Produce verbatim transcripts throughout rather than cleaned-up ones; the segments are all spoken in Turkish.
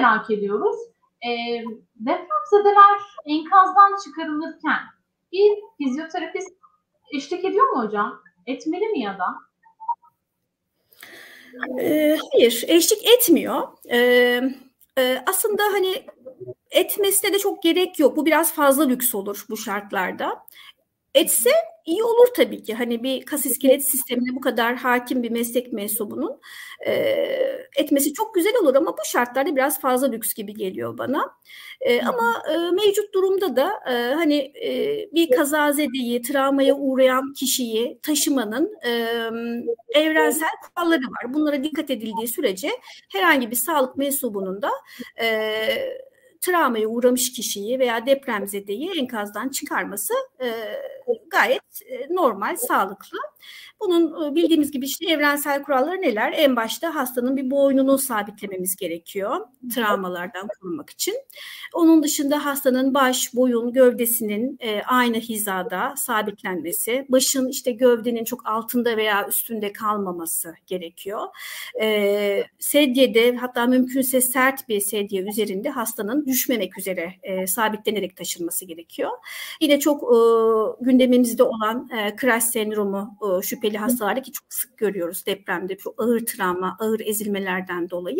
merak ediyoruz. E, depremzedeler enkazdan çıkarılırken bir fizyoterapist eşlik ediyor mu hocam? Etmeli mi ya da? E, hayır, eşlik etmiyor. E, e, aslında hani etmesine de çok gerek yok. Bu biraz fazla lüks olur bu şartlarda. Etse iyi olur tabii ki. Hani bir kas iskelet sistemine bu kadar hakim bir meslek mensubunun e, etmesi çok güzel olur ama bu şartlarda biraz fazla lüks gibi geliyor bana. E, ama e, mevcut durumda da e, hani e, bir kazazedeyi, travmaya uğrayan kişiyi taşımanın e, evrensel kuralları var. Bunlara dikkat edildiği sürece herhangi bir sağlık mensubunun da e, travmaya uğramış kişiyi veya depremzedeyi enkazdan çıkarması e, gayet e, normal, sağlıklı. Bunun e, bildiğimiz gibi işte evrensel kuralları neler? En başta hastanın bir boynunu sabitlememiz gerekiyor travmalardan korumak için. Onun dışında hastanın baş, boyun, gövdesinin e, aynı hizada sabitlenmesi, başın işte gövdenin çok altında veya üstünde kalmaması gerekiyor. E, sedyede, hatta mümkünse sert bir sedye üzerinde hastanın düşmemek üzere e, sabitlenerek taşınması gerekiyor. Yine çok e, gündemimizde olan e, crash sendromu e, şüpheli hastalarda ki çok sık görüyoruz depremde, çok ağır travma, ağır ezilmelerden dolayı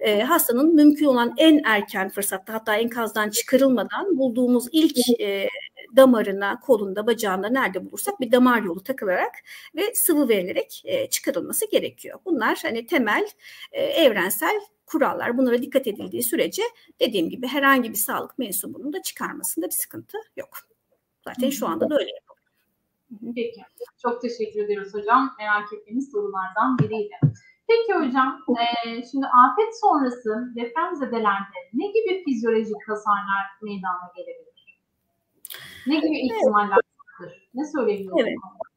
e, hastanın mümkün olan en erken fırsatta, hatta enkazdan çıkarılmadan bulduğumuz ilk e, damarına, kolunda, bacağında nerede bulursak bir damar yolu takılarak ve sıvı verilerek e, çıkarılması gerekiyor. Bunlar hani temel e, evrensel kurallar. Bunlara dikkat edildiği sürece dediğim gibi herhangi bir sağlık mensubunun da çıkarmasında bir sıkıntı yok. Zaten şu anda da öyle yapalım. Peki. Çok teşekkür ederiz hocam. Merak ettiğiniz sorulardan biriydi. Peki hocam, e, şimdi afet sonrası depremzedelerde ne gibi fizyolojik hasarlar meydana gelebilir? Ne gibi ihtimaller vardır? Ne söyleyebilirim?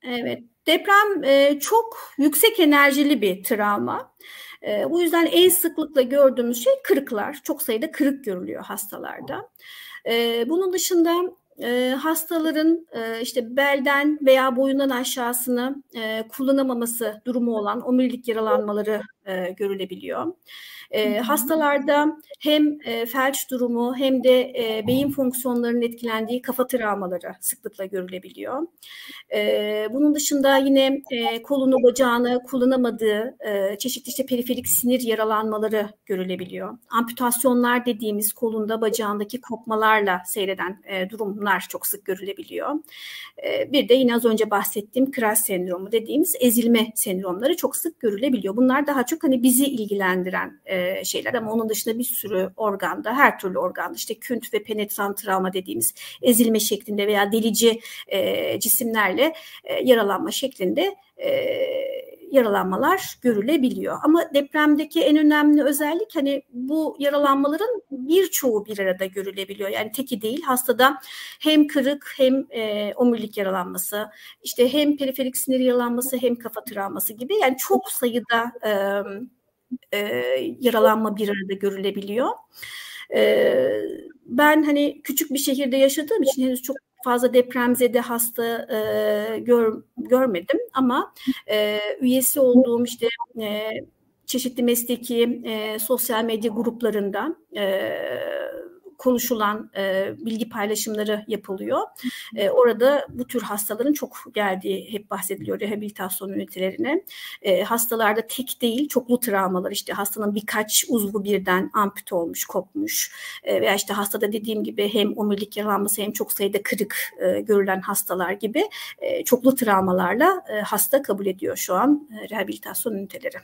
Evet. Evet. Deprem e, çok yüksek enerjili bir travma. E, bu yüzden en sıklıkla gördüğümüz şey kırıklar. Çok sayıda kırık görülüyor hastalarda. E, bunun dışında e, hastaların e, işte belden veya boyundan aşağısını e, kullanamaması durumu olan omurilik yaralanmaları e, görülebiliyor. E, hastalarda hem e, felç durumu hem de e, beyin fonksiyonlarının etkilendiği kafa travmaları sıklıkla görülebiliyor. E, bunun dışında yine e, kolunu, bacağını kullanamadığı e, çeşitli işte periferik sinir yaralanmaları görülebiliyor. Amputasyonlar dediğimiz kolunda, bacağındaki kopmalarla seyreden e, durumlar çok sık görülebiliyor. E, bir de yine az önce bahsettiğim crash sendromu dediğimiz ezilme sendromları çok sık görülebiliyor. Bunlar daha çok hani bizi ilgilendiren e, şeyler ama onun dışında bir sürü organda, her türlü organda işte künt ve penetran travma dediğimiz ezilme şeklinde veya delici e, cisimlerle e, yaralanma şeklinde e, yaralanmalar görülebiliyor. Ama depremdeki en önemli özellik hani bu yaralanmaların birçoğu bir arada görülebiliyor. Yani teki değil, hastada hem kırık hem e, omurilik yaralanması, işte hem periferik sinir yaralanması hem kafa travması gibi yani çok sayıda e, e, yaralanma bir arada görülebiliyor. E, ben hani küçük bir şehirde yaşadığım için henüz çok fazla depremzede hasta e, gör, görmedim ama e, üyesi olduğum işte e, çeşitli mesleki e, sosyal medya gruplarında e, konuşulan e, bilgi paylaşımları yapılıyor. E, orada bu tür hastaların çok geldiği hep bahsediliyor rehabilitasyon ünitelerine. E, hastalarda tek değil çoklu travmalar, işte hastanın birkaç uzvu birden ampute olmuş, kopmuş e, veya işte hastada dediğim gibi hem omurilik yaralanması hem çok sayıda kırık e, görülen hastalar gibi e, çoklu travmalarla e, hasta kabul ediyor şu an e, rehabilitasyon üniteleri.